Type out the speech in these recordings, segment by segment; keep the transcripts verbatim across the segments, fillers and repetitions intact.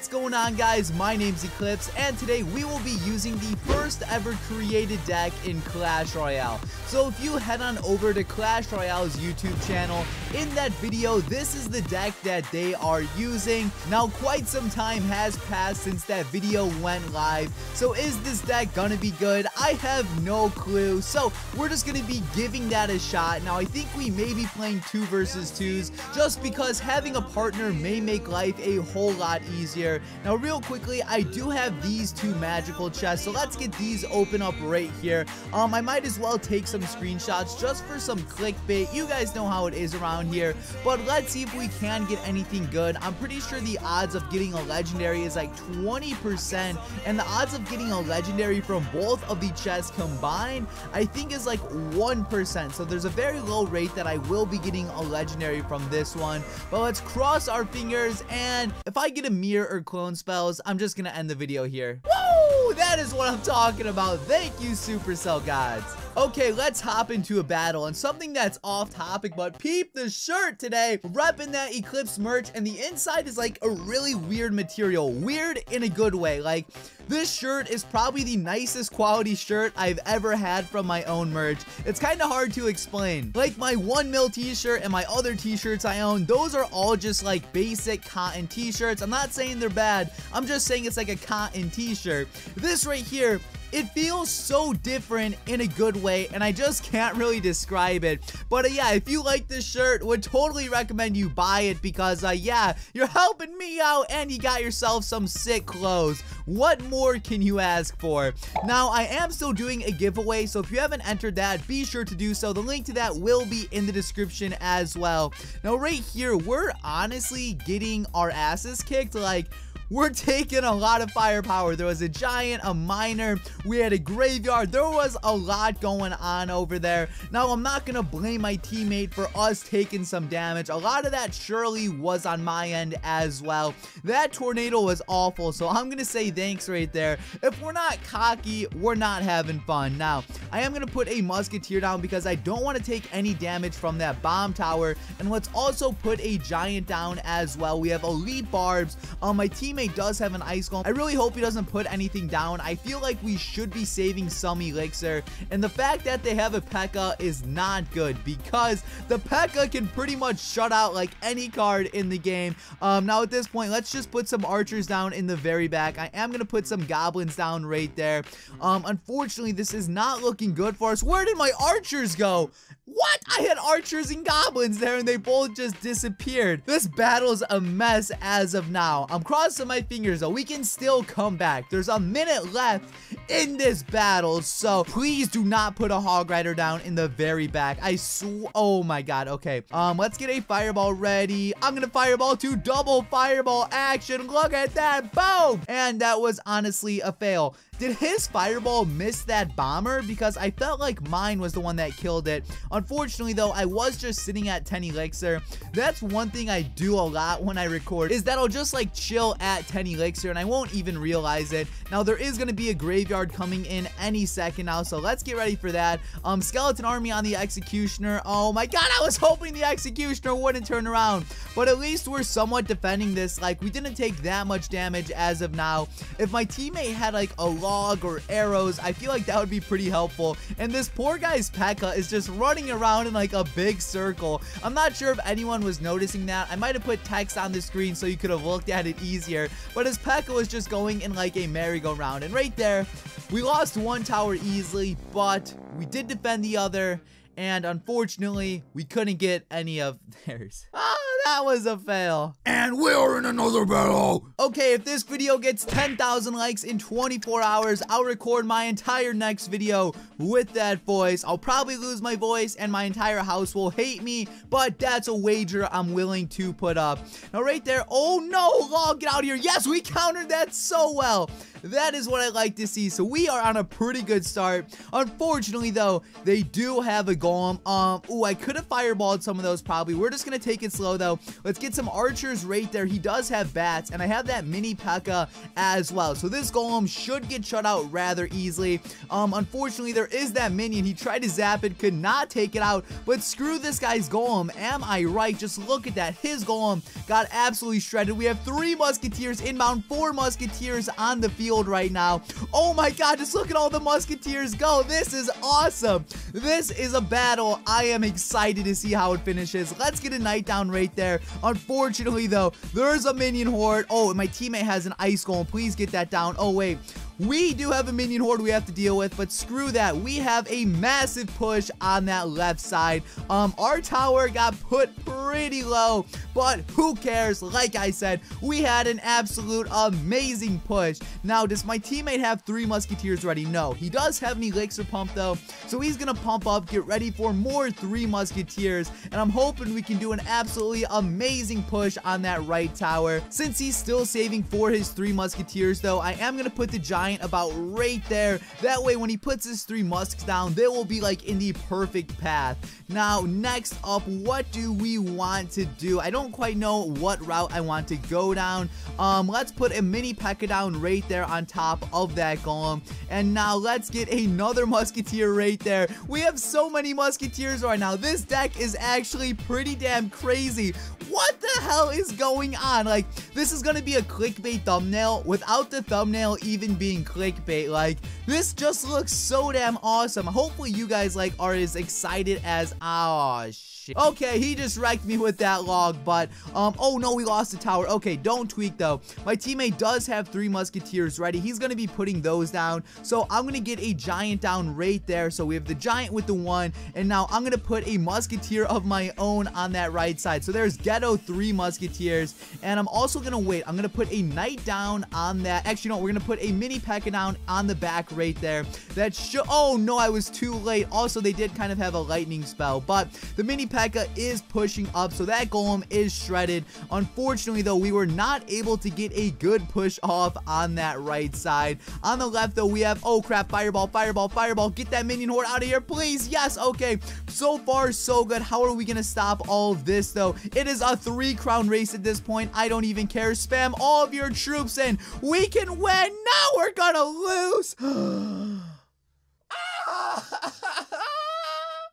What's going on, guys? My name's Eclipse, and today we will be using the first ever created deck in Clash Royale. So if you head on over to Clash Royale's YouTube channel, in that video, this is the deck that they are using. Now, quite some time has passed since that video went live, so is this deck gonna be good? I have no clue, so we're just gonna be giving that a shot. Now, I think we may be playing two versus twos, just because having a partner may make life a whole lot easier. Easier. Now real quickly, I do have these two magical chests, so let's get these open up right here. Um, I might as well take some screenshots just for some clickbait. You guys know how it is around here, but let's see if we can get anything good. I'm pretty sure the odds of getting a legendary is like twenty percent, and the odds of getting a legendary from both of the chests combined, I think, is like one percent. So there's a very low rate that I will be getting a legendary from this one, but let's cross our fingers, and if I get a mirror or clone spells, I'm just gonna end the video here. Woo! That is what I'm talking about. Thank you, Supercell gods. Okay, let's hop into a battle, and something that's off topic, but peep the shirt today. Repping that Eclipse merch, and the inside is like a really weird material. Weird in a good way. Like, this shirt is probably the nicest quality shirt I've ever had from my own merch. It's kind of hard to explain. Like, my one mil t-shirt and my other t-shirts I own, those are all just like basic cotton t-shirts. I'm not saying they're bad. I'm just saying it's like a cotton t-shirt. This right here, it feels so different in a good way, and I just can't really describe it. But uh, yeah, if you like this shirt, would totally recommend you buy it, because uh, yeah, you're helping me out and you got yourself some sick clothes. What more can you ask for? Now, I am still doing a giveaway, so if you haven't entered that, be sure to do so. The link to that will be in the description as well. Now right here, we're honestly getting our asses kicked. Like, we're taking a lot of firepower. There was a giant, a miner, we had a graveyard. There was a lot going on over there. Now, I'm not gonna blame my teammate for us taking some damage. A lot of that surely was on my end as well. That tornado was awful, so I'm gonna say thanks right there. If we're not cocky, we're not having fun. Now, I am gonna put a musketeer down because I don't want to take any damage from that bomb tower. And let's also put a giant down as well. We have elite barbs. Um, my teammate does have an ice golem. I really hope he doesn't put anything down. I feel like we should be saving some elixir, and the fact that they have a P E K K A is not good, because the P E K K A can pretty much shut out like any card in the game. Um, now at this point, let's just put some archers down in the very back. I am gonna put some goblins down right there. Um, unfortunately, this is not looking good for us. Where did my archers go? What? I had archers and goblins there, and they both just disappeared. This battle's a mess as of now. I'm crossing my fingers, though. We can still come back. There's a minute left in this battle, so please do not put a hog rider down in the very back. I sw- Oh, my God. Okay. Um, let's get a fireball ready. I'm gonna fireball to double fireball action. Look at that. Boom! And that was honestly a fail. Did his fireball miss that bomber? Because I felt like mine was the one that killed it. Unfortunately, though, I was just sitting at ten elixir. That's one thing I do a lot when I record, is that I'll just like chill at ten elixir and I won't even realize it. Now, there is going to be a graveyard coming in any second now, so let's get ready for that. Um, skeleton army on the executioner. Oh my God, I was hoping the executioner wouldn't turn around, but at least we're somewhat defending this. Like, we didn't take that much damage as of now. If my teammate had like a lot or arrows, I feel like that would be pretty helpful. And this poor guy's P E K K A is just running around in like a big circle. I'm not sure if anyone was noticing that. I might have put text on the screen so you could have looked at it easier, but his P E K K A was just going in like a merry-go-round. And right there, we lost one tower easily, but we did defend the other, and unfortunately, we couldn't get any of theirs. Ah! That was a fail. And we're in another battle. Okay, if this video gets ten thousand likes in twenty-four hours, I'll record my entire next video with that voice. I'll probably lose my voice and my entire house will hate me, but that's a wager I'm willing to put up. Now right there, oh no, log, get out of here. Yes, we countered that so well. That is what I like to see. So we are on a pretty good start. Unfortunately, though, they do have a golem. Um, ooh, I could have fireballed some of those probably. We're just going to take it slow, though. Let's get some archers right there. He does have bats, and I have that mini P E K K A as well. So this golem should get shut out rather easily. Um, unfortunately, there is that minion. He tried to zap it, could not take it out, but screw this guy's golem. Am I right? Just look at that. His golem got absolutely shredded. We have three musketeers inbound, four musketeers on the field right now. Oh my god, just look at all the musketeers go. This is awesome. This is a battle. I am excited to see how it finishes. Let's get a knight down right there. Unfortunately, though, there's a minion horde. Oh, and my teammate has an ice golem. Please get that down. Oh, wait. We do have a minion horde we have to deal with, but screw that. We have a massive push on that left side. Um, our tower got put pretty low, but who cares? Like I said, we had an absolute amazing push. Now, does my teammate have three musketeers ready? No. He does have an elixir pump, though, so he's going to pump up, get ready for more three musketeers, and I'm hoping we can do an absolutely amazing push on that right tower. Since he's still saving for his three musketeers, though, I am going to put the giant about right there. That way, when he puts his three musks down, they will be like in the perfect path. Now, next up, what do we want to do? I don't quite know what route I want to go down. Um, let's put a mini P E K K A down right there on top of that golem. And now let's get another musketeer right there. We have so many musketeers right now. This deck is actually pretty damn crazy. What the hell is going on? Like, this is gonna be a clickbait thumbnail without the thumbnail even being clickbait. Like, this just looks so damn awesome. Hopefully you guys like are as excited as oh shit. Okay, he just wrecked me with that log, but um oh no, we lost the tower. Okay, don't tweak though. My teammate does have three musketeers ready. He's gonna be putting those down. So I'm gonna get a giant down right there. So we have the giant with the one, and now I'm gonna put a musketeer of my own on that right side. So there's ghetto three musketeers, and I'm also gonna wait. I'm gonna put a knight down on that. Actually, no, we're gonna put a mini P E K K A down on the back right there. That should. Oh no, I was too late. Also, they did kind of have a lightning spell, but the mini P E K K A is pushing up, so that golem is shredded. Unfortunately, though, we were not able to get a good push off on that right side. On the left, though, we have oh crap, fireball, fireball, fireball. Get that minion horde out of here, please. Yes, okay. So far, so good. How are we gonna stop all of this though? It is a three crown race at this point. I don't even care. Spam all of your troops in. We can win. Now we're gonna lose.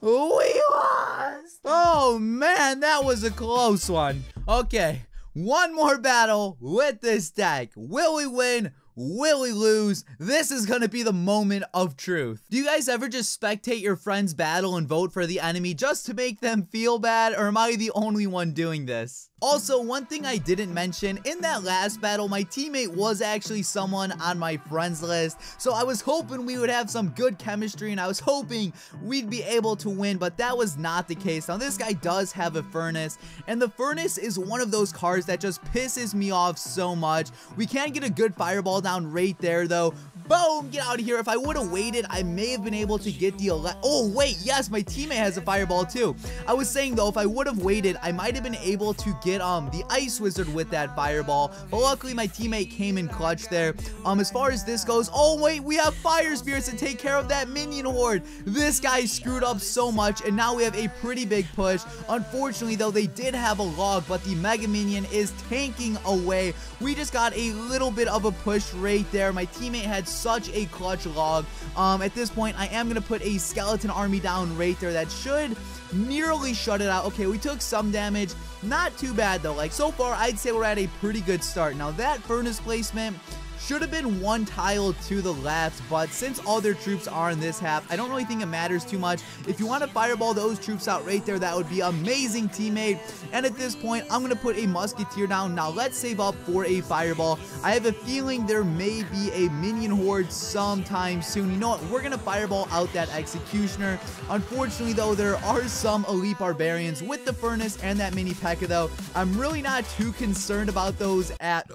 We lost. Oh man, that was a close one. Okay, one more battle with this deck. Will we win? Will we lose? This is gonna be the moment of truth. Do you guys ever just spectate your friends battle and vote for the enemy just to make them feel bad, or am I the only one doing this? Also, one thing I didn't mention, in that last battle, my teammate was actually someone on my friends list, so I was hoping we would have some good chemistry, and I was hoping we'd be able to win, but that was not the case. Now, this guy does have a furnace, and the furnace is one of those cards that just pisses me off so much. We can't get a good fireball down right there, though. Boom! Get out of here. If I would have waited, I may have been able to get the ele- Oh, wait. Yes, my teammate has a fireball, too. I was saying, though, if I would have waited, I might have been able to get um the ice wizard with that fireball. But luckily, my teammate came in clutch there. Um, As far as this goes, oh, wait. We have fire spirits to take care of that minion horde. This guy screwed up so much, and now we have a pretty big push. Unfortunately, though, they did have a log, but the mega minion is tanking away. We just got a little bit of a push right there. My teammate had such a clutch log. Um, at this point, I am going to put a skeleton army down right there. That should nearly shut it out. Okay, we took some damage. Not too bad, though. Like, so far, I'd say we're at a pretty good start. Now, that furnace placement should have been one tile to the left, but since all their troops are in this half, I don't really think it matters too much. If you want to fireball those troops out right there, that would be amazing, teammate. And at this point, I'm going to put a musketeer down. Now, let's save up for a fireball. I have a feeling there may be a minion horde sometime soon. You know what? We're going to fireball out that executioner. Unfortunately, though, there are some elite barbarians with the furnace and that mini P E K K A, though. I'm really not too concerned about those at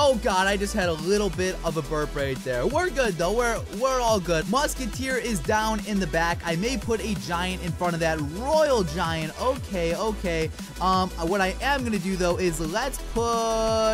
Oh god, I just had a little bit of a burp right there. We're good though, we're we're all good. Musketeer is down in the back. I may put a giant in front of that royal giant. Okay, okay. Um, what I am gonna do though is let's put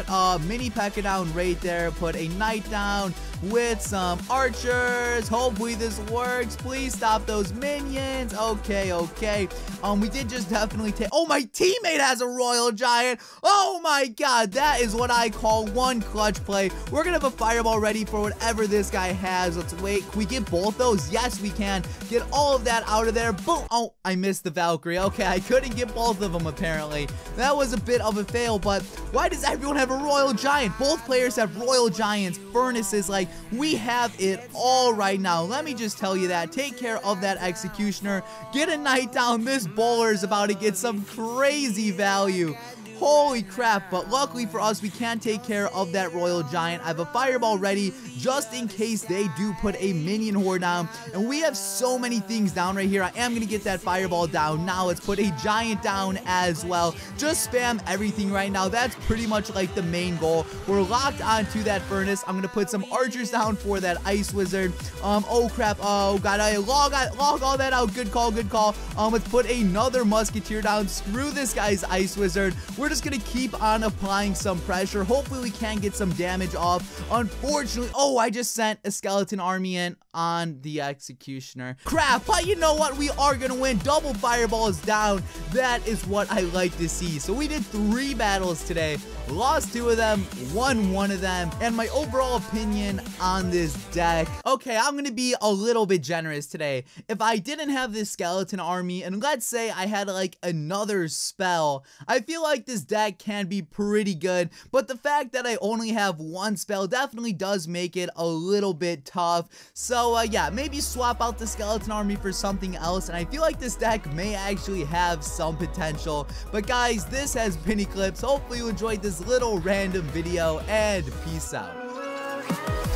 a mini P E K K A down right there. Put a knight down with some archers. Hopefully this works. Please stop those minions. Okay, okay. Um, we did just definitely take. Oh, my teammate has a royal giant. Oh my god, that is what I call one clutch play. We're gonna have a fireball ready for whatever this guy has. Let's wait. Can we get both those? Yes, we can. Get all of that out of there. Boom. Oh, I missed the Valkyrie. Okay, I couldn't get both of them apparently. That was a bit of a fail, but why does everyone have a royal giant? Both players have royal giants, furnaces, like we have it all right now. Let me just tell you that. Take care of that executioner. Get a knight down. This bowler is about to get some crazy value. Holy crap, but luckily for us, we can take care of that royal giant. I have a fireball ready just in case they do put a minion horde down. And we have so many things down right here. I am going to get that fireball down. Now let's put a giant down as well. Just spam everything right now. That's pretty much like the main goal. We're locked onto that furnace. I'm going to put some archers down for that ice wizard. Um, oh crap. Oh god, I log, I log all that out. Good call, good call. Um, let's put another musketeer down. Screw this guy's ice wizard. We're just Just gonna keep on applying some pressure. Hopefully we can get some damage off. Unfortunately, oh, I just sent a skeleton army in on the executioner. Crap, but you know what? We are gonna win. Double fireballs down. That is what I like to see. So we did three battles today. Lost two of them, won one of them, and my overall opinion on this deck. Okay, I'm gonna be a little bit generous today. If I didn't have this skeleton army, and let's say I had like another spell, I feel like this deck can be pretty good, but the fact that I only have one spell definitely does make it a little bit tough. So uh, yeah, maybe swap out the skeleton army for something else, and I feel like this deck may actually have some potential. But guys, this has been Eclipse. Hopefully you enjoyed this little random video, and peace out.